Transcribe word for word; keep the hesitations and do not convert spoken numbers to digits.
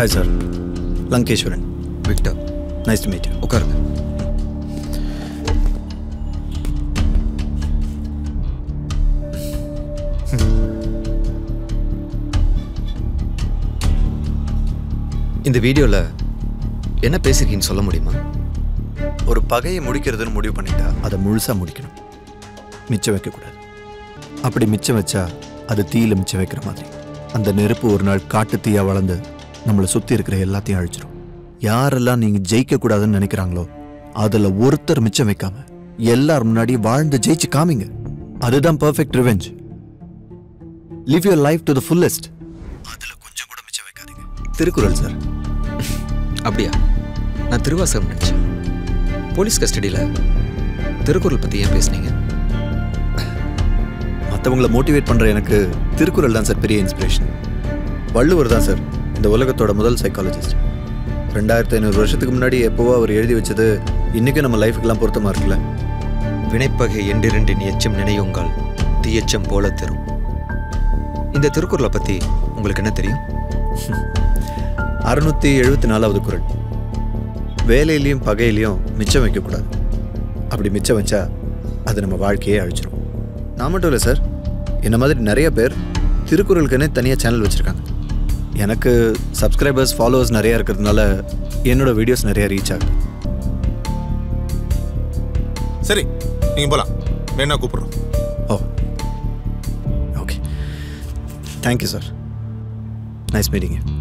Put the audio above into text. Hi sir, Lankeshwaran. Victor. Nice to meet you. Okay. In the video, la, enna pesirkin solla mudiyuma? Oru pagaiye mudikkiradhunu mudivu pannita, adha mulusa mudikkanum. Micham vekka koodadhu. Appadi micham vecha, adhu theeyila micham vekkira maadhiri. Andha neruppu oru naal kaattu theeya valandhu nammala sutti irukkira ellathayum alichirum. Yaarella neenga jeikka koodadhu nenikkrangalo, adhula oruthar micham vekkama ellar munadi vaazhndu jeichu kaaminga. Adhudhaan perfect revenge. Live your life to the fullest. Adhula konjam kooda micham vekkadheenga. Thirukkural sir. அப்படியா? நான் திருவாசகம் நினைச்சேன். Police கஸ்டடியில் திருக்குறள் பற்றி ஏன் பேசுனீங்க? மற்றவங்களை motivate பண்ணுற எனக்கு திருக்குறள் தான் சார் பெரிய இன்ஸ்பிரேஷன். வள்ளுவர் தான் சார் இந்த உலகத்தோட முதல் சைக்காலஜிஸ்ட். ரெண்டாயிரத்தி ஐநூறு வருஷத்துக்கு முன்னாடி எப்போவோ அவர் எழுதி வச்சது இன்றைக்கும் நம்ம லைஃபுக்கெல்லாம் பொருத்தமாக இருக்குல்ல. வினைப்பகை எண்டிரண்டின் எச்சம் நினையுங்கள் தீயச்சம் போல தரும். இந்த திருக்குறளை பற்றி உங்களுக்கு என்ன தெரியும்? அறுநூற்றி எழுபத்தி நாலாவது குறள், வேலையிலையும் பகையிலையும் மிச்சம் வைக்கக்கூடாது. அப்படி மிச்சம் வச்சா அது நம்ம வாழ்க்கையே அழிச்சிடும். நான் மட்டும் இல்லை சார், என்ன மாதிரி நிறைய பேர் திருக்குறளுக்குன்னே தனியாக சேனல் வச்சுருக்காங்க. எனக்கு சப்ஸ்கிரைபர்ஸ் ஃபாலோவர்ஸ் நிறையா இருக்கிறதுனால என்னோட வீடியோஸ் நிறையா ரீச் ஆகுது. சரி, நீங்கள் போகலாம், வேணா கூப்பிட்றோம். Oh okay, thank you sir, nice meeting.